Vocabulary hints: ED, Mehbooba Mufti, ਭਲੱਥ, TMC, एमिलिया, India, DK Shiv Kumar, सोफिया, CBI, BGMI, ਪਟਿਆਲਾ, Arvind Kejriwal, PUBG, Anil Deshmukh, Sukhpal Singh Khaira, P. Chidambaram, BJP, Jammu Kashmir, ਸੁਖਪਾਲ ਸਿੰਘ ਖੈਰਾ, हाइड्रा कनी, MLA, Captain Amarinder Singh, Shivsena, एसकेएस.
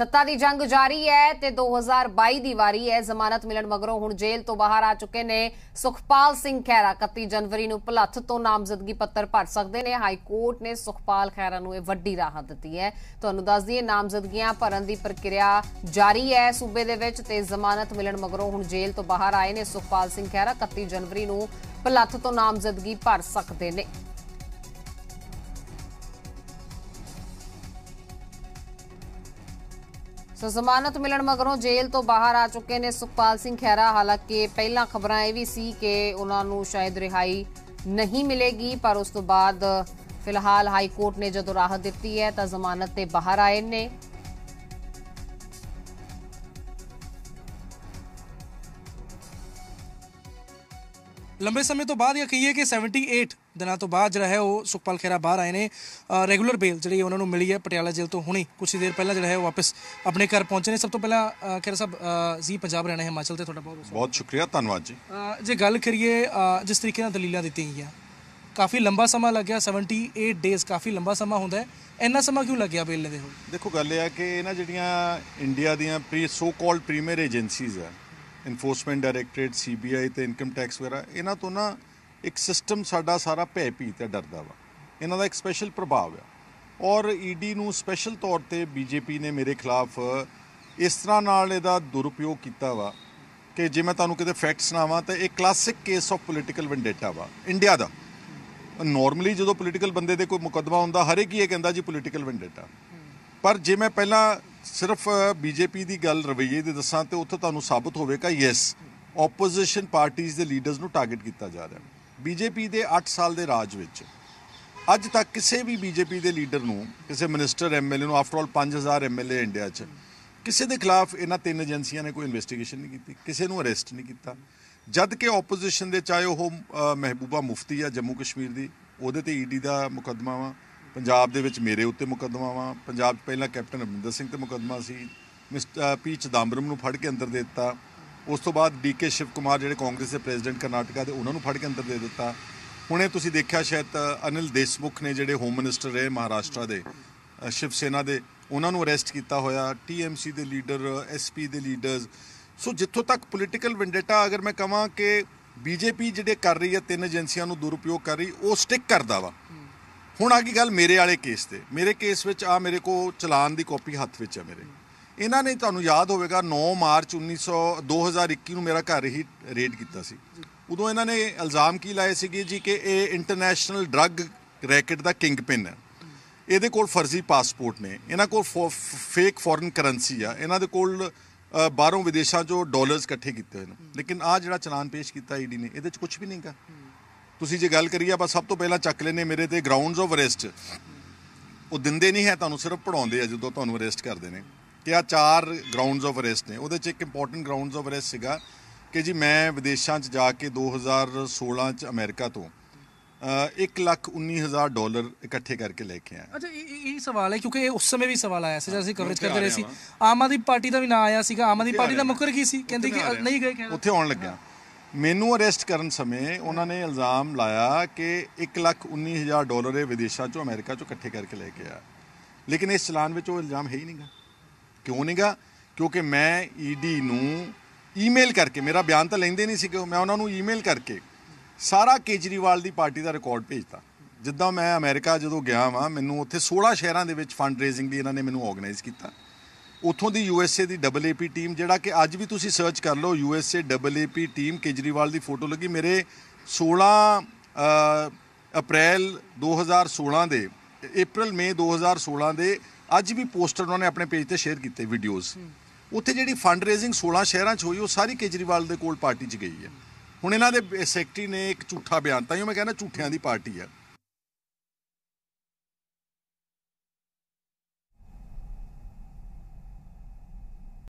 ਸੱਤਾ ਦੀ ਜੰਗ ਜਾਰੀ ਹੈ ਤੇ 2022 ਦੀ ਵਾਰੀ ਹੈ। ਜ਼ਮਾਨਤ ਮਿਲਣ ਮਗਰੋਂ ਹੁਣ ਜੇਲ੍ਹ ਤੋਂ ਬਾਹਰ ਆ ਚੁੱਕੇ ਨੇ ਸੁਖਪਾਲ ਸਿੰਘ ਖੈਰਾ। 31 ਜਨਵਰੀ ਨੂੰ ਭਲੱਥ ਤੋਂ ਨਾਮਜ਼ਦਗੀ ਪੱਤਰ ਭਰ ਸਕਦੇ ਨੇ। ਹਾਈ ਕੋਰਟ ਨੇ ਸੁਖਪਾਲ ਖੈਰਾ ਨੂੰ ਇਹ ਵੱਡੀ ਰਾਹਤ ਦਿੱਤੀ ਹੈ। ਤੁਹਾਨੂੰ ਦੱਸ ਦਈਏ ਨਾਮਜ਼ਦਗੀਆਂ ਭਰਨ ਦੀ ਪ੍ਰਕਿਰਿਆ ਜਾਰੀ ਹੈ ਸੂਬੇ ਦੇ ਵਿੱਚ ਤੇ ਜ਼ਮਾਨਤ ਮਿਲਣ ਮਗਰੋਂ ਹੁਣ ਜੇਲ੍ਹ ਤੋਂ ਬਾਹਰ ਆਏ ਨੇ ਸੁਖਪਾਲ ਸਿੰਘ ਖੈਰਾ। 31 ਜਨਵਰੀ ਨੂੰ ਭਲੱਥ ਤੋਂ ਨਾਮਜ਼ਦਗੀ ਭਰ ਸਕਦੇ ਨੇ। तो जमानत मिलण मगरों जेल तो बाहर आ चुके ने सुखपाल सिंह खैरा। हालांकि पहला खबर यह भी सी कि उन्होंने शायद रिहाई नहीं मिलेगी, पर उस तो बाद फिलहाल हाई कोर्ट ने जो राहत दी है तो जमानत से बाहर आए ने। लंबे समय तो बाद यह कही कि 78 ਦਿਨਾਂ ਤੋਂ ਬਾਅਦ ਜਿਹੜਾ ਹੈ ਉਹ ਸੁਖਪਾਲ ਖੈਰਾ ਬਾਹਰ ਆਏ ਨੇ। ਰੈਗੂਲਰ ਬੇਲ ਜਿਹੜੀ ਉਹਨਾਂ ਨੂੰ ਮਿਲੀ ਹੈ ਪਟਿਆਲਾ ਜੇਲ੍ਹ ਤੋਂ ਹੁਣੇ ਕੁਝ ਦੇਰ ਪਹਿਲਾਂ ਜਿਹੜਾ ਹੈ ਉਹ ਵਾਪਸ ਆਪਣੇ ਘਰ ਪਹੁੰਚੇ ਨੇ। ਸਭ ਤੋਂ ਪਹਿਲਾਂ ਖੈਰਾ ਸਾਹਿਬ ਜੀ ਪੰਜਾਬ ਰਹਿਣਾ ਹਿਮਾਚਲ ਤੇ ਤੁਹਾਡਾ ਬਹੁਤ ਸ਼ੁਕਰੀਆ, ਧੰਨਵਾਦ ਜੀ। ਜੇ ਗੱਲ ਕਰੀਏ ਜਿਸ ਤਰੀਕੇ ਨਾਲ ਦਲੀਲਾਂ ਦਿੱਤੀਆਂ ਗਈਆਂ ਕਾਫੀ ਲੰਬਾ ਸਮਾਂ ਲੱਗਿਆ, 78 ਡੇਜ਼ ਕਾਫੀ ਲੰਬਾ ਸਮਾਂ ਹੁੰਦਾ, ਇੰਨਾ ਸਮਾਂ ਕਿਉਂ ਲੱਗਿਆ ਬੇਲ ਦੇ ਹੋਏ? ਦੇਖੋ ਗੱਲ ਇਹ ਹੈ ਕਿ ਇਹਨਾਂ ਜਿਹੜੀਆਂ ਇੰਡੀਆ ਦੀਆਂ ਸੋ ਕਾਲਡ ਪ੍ਰੀਮੀਅਰ ਏਜੰਸੀਜ਼ ਆ ਇਨਫੋਰਸਮੈਂਟ ਡਾਇਰੈਕਟੋਰੇਟ CBI ਤੇ ਇਨਕਮ ਟੈਕਸ ਵਗੈਰਾ ਇਹਨਾਂ ਤੋਂ ਨਾ एक सिस्टम साडा सारा भय भीत डरदा वा। इन्हां दा एक स्पैशल प्रभाव है और ED नूं स्पैशल तौर पर BJP ने मेरे खिलाफ इस तरह नाल इहदा दुरुपयोग किया वा कि जे मैं तुहानूं किते फैक्ट सुणावां तो एक classic case of political vendetta वा इंडिया दा। नॉर्मली जो पोलीटिकल बंदे दे कोई मुकदमा हुंदा हर एक ही इह कहंदा जी पोलीटिकल वंडेटा, पर जे मैं पहला सिर्फ BJP की गल रवैये दी दसां तो उत्थे तुहानूं साबित होवेगा यस ओपोजिशन पार्टीज़ के लीडर्स नूं टारगेट किया जा रहा है। BJP के 8 साल के राज विच अज तक किसी भी BJP के लीडर नूं किसी मिनिस्टर MLA नूं आफ्टरऑल 5000 MLA इंडिया च किसी के खिलाफ इन्हां 3 एजेंसियां ने कोई इन्वेस्टिगेशन नहीं की, किसी नूं अरेस्ट नहीं किया। जद कि ओपोजिशन के चाहे वह महबूबा मुफ्ती आ जम्मू कश्मीर की, उहदे ते ED का मुकदमा वा, पंजाब दे विच मेरे उत्ते मुकदमा वा, पंजाब पहला कैप्टन अमरिंदर सिंह ते मुकदमा सी, मिस्टर P. Chidambaram नूं फड़ के अंदर दे दित्ता, उस तो बाद DK Shiv Kumar जो कांग्रेस के प्रेजिडेंट कर्नाटका के उन्होंने फड़ के अंदर दे दिता। हुणे तुसीं देखिया शायद अनिल देशमुख ने जोड़े होम मिनिस्टर रहे महाराष्ट्र के शिवसेना के उन्होंने अरेस्ट किया होया, TMC के लीडर SP के लीडर्स। सो जितों तक पोलीटिकल वंडेटा अगर मैं कह कि BJP जी कर रही है 3 एजेंसियां दुरुपयोग कर रही वो स्टिक करता वा। हुण आ गई गल मेरे वाले केस से। मेरे केस में आ मेरे को चलान की कॉपी हत्थ में है मेरे। ਇਹਨਾਂ ਨੇ ਤੁਹਾਨੂੰ याद ਹੋਵੇਗਾ 9 ਮਾਰਚ 2021 ਨੂੰ मेरा घर ही रेड किया ਸੀ। ਉਦੋਂ ਇਹਨਾਂ ਨੇ ਇਲਜ਼ਾਮ ਕੀ ਲਾਏ ਸੀਗੇ ਜੀ ਕਿ ਇਹ ਇੰਟਰਨੈਸ਼ਨਲ ਡਰੱਗ ਰੈਕਟ ਦਾ ਕਿੰਗਪਿਨ ਹੈ, ਇਹਦੇ ਕੋਲ ਫਰਜ਼ੀ ਪਾਸਪੋਰਟ ਨੇ, ਇਹਨਾਂ ਕੋਲ ਫੇਕ ਫੋਰਨ ਕਰੰਸੀ ਆ, ਇਹਨਾਂ ਦੇ ਕੋਲ ਬਾਹਰੋਂ ਵਿਦੇਸ਼ਾਂ 'ਚੋਂ ਡਾਲਰਸ ਇਕੱਠੇ ਕੀਤੇ ਹੋਏ ਨੇ। ਲੇਕਿਨ ਆ ਜਿਹੜਾ ਚਲਾਨ ਪੇਸ਼ ਕੀਤਾ ED ਨੇ ਇਹਦੇ 'ਚ ਕੁਝ ਵੀ ਨਹੀਂਗਾ। ਤੁਸੀਂ ਜੇ ਗੱਲ ਕਰੀਏ ਆਪਾਂ ਸਭ ਤੋਂ ਪਹਿਲਾਂ ਚੱਕ ਲੈਨੇ ਮੇਰੇ ਤੇ ਗਰਾਊਂਡਸ ਆਫ ਅਰੈਸਟ ਉਹ ਦਿੰਦੇ ਨਹੀਂ ਹੈ, ਤੁਹਾਨੂੰ ਸਿਰਫ ਪੜਾਉਂਦੇ ਆ ਜਦੋਂ ਤੁਹਾਨੂੰ ਅਰੈਸਟ ਕਰਦੇ ਨੇ कि आ 4 ग्राउंड्स ऑफ अरेस्ट ने। वो एक इंपोर्टेंट ग्राउंड्स ऑफ अरेस्ट है कि जी मैं विदेशों जाके 2016 अमेरिका तो 1,19,000 डॉलर इकट्ठे करके लेके आया। अच्छा ये सवाल है क्योंकि उस समय भी सवाल आया जब असीं कवरेज करते रहे सी, आम आदमी पार्टी का भी ना आया सीगा, आम आदमी पार्टी का मुकर की सी कहंदी कि नहीं गए उत्थे आउण लग्या। मैनू अरेस्ट करन समय उन्होंने इल्जाम लाया कि 1,19,000 डॉलर विदेशों चो अमेरिका चो इकट्ठे करके लेके आया। लेकिन इस चलान में वो इल्जाम है ही नहीं। क्यों नहीं गा? क्योंकि मैं ED नूं ईमेल करके, मेरा बयान तो लेंदे नहीं सीगे, मैं उन्होंने ईमेल करके सारा केजरीवाल दी पार्टी का रिकॉर्ड भेजता। जिद्दां मैं अमेरिका जो गया वहाँ मैनू उत्थे 16 शहरों के फंड रेजिंग भी इन्होंने मैनू ऑर्गेनाइज किया। उतों की USA की AA टीम जिहड़ा कि अज भी तुसीं सर्च कर लो USA AA टीम केजरीवाल की फोटो लगी मेरे 16 अप्रैल 2016 दे अप्रैल मई 2016 के अज भी पोस्टर उन्होंने अपने पेज पर शेयर किए वीडियोज़। उत्थे जिहड़ी फंड रेजिंग 16 शहरों हुई वो सारी केजरीवाल के कोल पार्टी गई है। हुण इन्हां दे सैकटरी ने एक झूठा बयान, तां मैं कहना झूठियां की पार्टी है।